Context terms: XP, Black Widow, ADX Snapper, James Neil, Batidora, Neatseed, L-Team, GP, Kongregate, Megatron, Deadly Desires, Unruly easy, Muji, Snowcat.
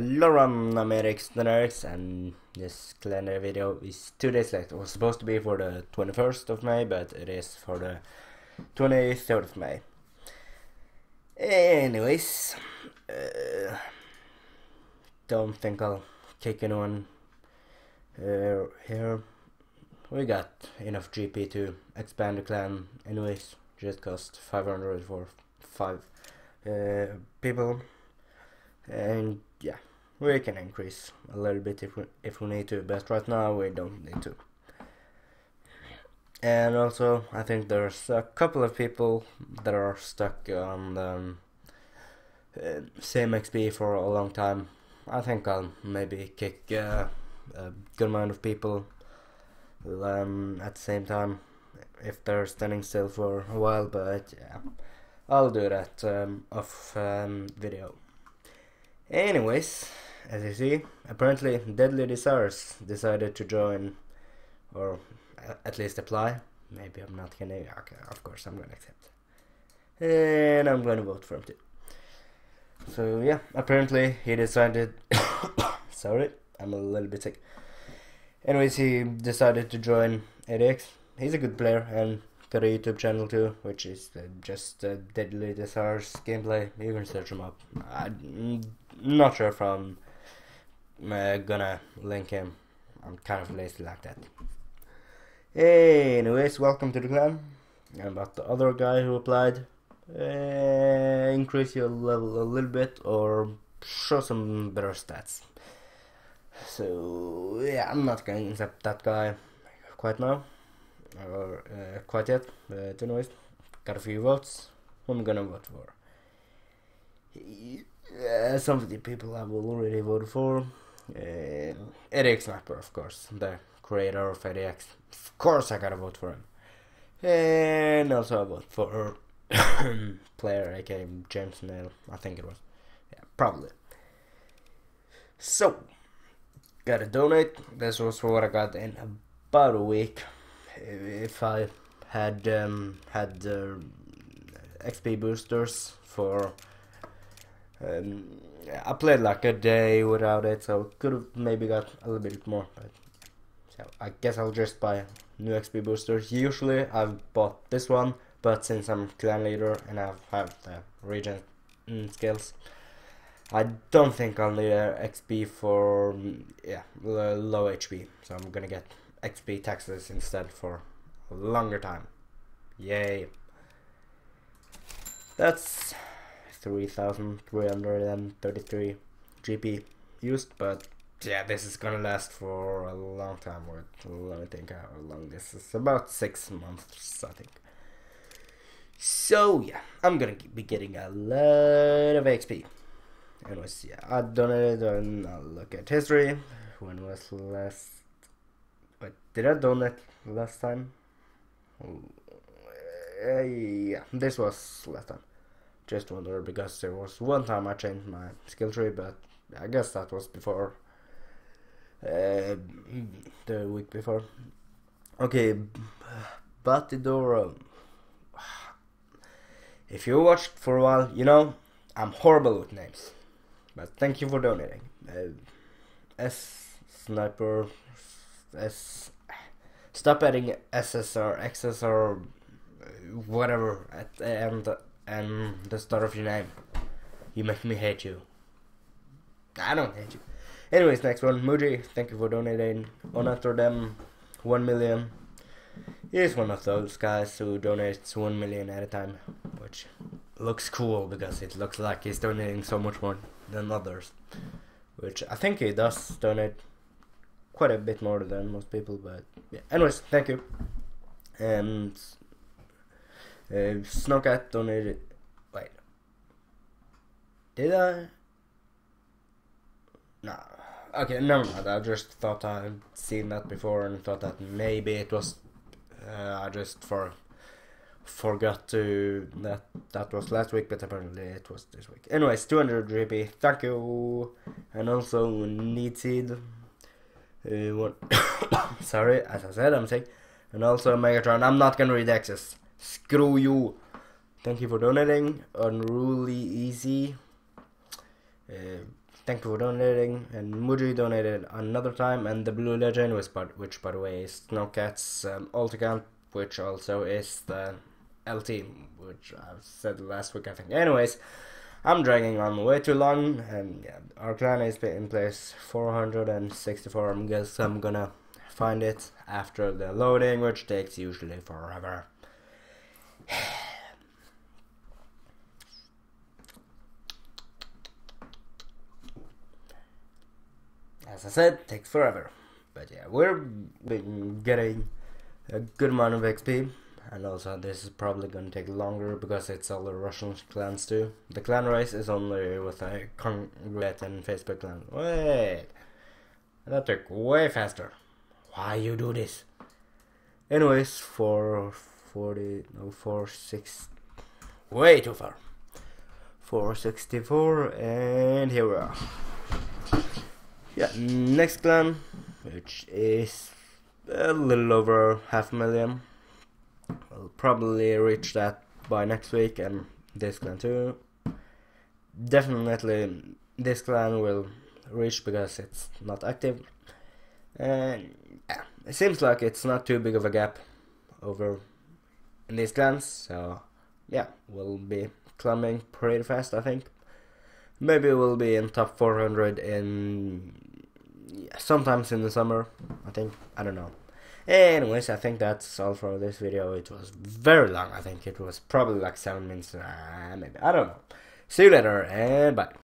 Lauren ADX Snapper, and this calendar video is 2 days late. It was supposed to be for the 21st of May, but it is for the 23rd of May. Anyways, don't think I'll kick anyone here. We got enough GP to expand the clan anyways, just cost 500 for 5 people. And yeah, we can increase a little bit if we need to, but right now we don't need to. And also, I think there's a couple of people that are stuck on the same XP for a long time. I think I'll maybe kick a good amount of people at the same time if they're standing still for a while, but yeah, I'll do that off video. Anyways, as you see, apparently Deadly Desires decided to join, or at least apply. Maybe I'm not gonna, okay, of course I'm gonna accept. And I'm gonna vote for him too. So yeah, apparently he decided, sorry, I'm a little bit sick. Anyways, he decided to join ADX. He's a good player and got a YouTube channel too, which is just Deadly Desires gameplay. You can search him up. I'm not sure if I'm gonna link him. I'm kind of lazy like that. Anyways, welcome to the clan. And about the other guy who applied, increase your level a little bit or show some better stats. So yeah, I'm not gonna accept that guy quite now, or quite yet, but anyways, got a few votes. Who I'm gonna vote for? Some of the people I've already voted for. ADX Snapper, of course, the creator of ADX. Of course I gotta vote for him. And also I vote for player aka James Neil, I think it was. Yeah, probably. So, gotta donate. This was what I got in about a week. If I had had XP boosters for, I played like a day without it, so could have maybe got a little bit more. But so I guess I'll just buy new XP boosters. Usually I've bought this one, but since I'm clan leader and I have the regen skills, I don't think I'll need XP for, yeah, low HP, so I'm gonna get XP taxes instead for a longer time. Yay! That's 3,333 GP used, but yeah, this is gonna last for a long time. Let me think how long this is, about 6 months, I think. So yeah, I'm gonna be getting a lot of XP. Anyways, yeah, I donated, and I'll look at history. When was last? Wait, did I donate last time? Yeah, this was last time. Just wonder, because there was one time I changed my skill tree, but I guess that was before, the week before. Okay, Batidora. If you watched for a while, you know I'm horrible with names. But thank you for donating. S Sniper, S. Stop adding SSR, XSR, whatever at the end and the start of your name. You make me hate you. I don't hate you. Anyways, next one, Muji. Thank you for donating. On after them, 1 million. He's one of those guys who donates 1 million at a time, which looks cool because it looks like he's donating so much more than others, which I think he does donate quite a bit more than most people, but yeah. Anyways, thank you. And Snowcat donated, wait, did I? No, okay, never mind. I just thought I'd seen that before and thought that maybe it was, I just forgot to, that was last week, but apparently it was this week. Anyways, 200 GP, thank you. And also Neatseed, sorry, as I said, I'm sick. And also Megatron, I'm not gonna read access, screw you. Thank you for donating. Unruly Easy, Thank you for donating, and Muji donated another time, and the blue legend, which by the way is Snowcat's alt account, which also is the L-Team, which I said last week I think. Anyways, I'm dragging on way too long, and yeah, our clan is in place 464, I guess I'm gonna find it after the loading, which takes usually forever. As I said, takes forever, but yeah, we're getting a good amount of XP. And also this is probably going to take longer because it's all the Russian clans too. The clan race is only with a Kongregate and Facebook clan. Wait, that took way faster. Why you do this? Anyways, 440, no 46, way too far. 464, and here we are. Yeah, next clan, which is a little over 500,000. I'll probably reach that by next week, and this clan too. Definitely this clan will reach because it's not active, and yeah, it seems like it's not too big of a gap over in these clans, so yeah, we'll be climbing pretty fast I think. Maybe we'll be in top 400 in sometimes in the summer I think, I don't know. Anyways, I think that's all for this video. It was very long, I think it was probably like 7 minutes, maybe, I don't know. See you later, and bye.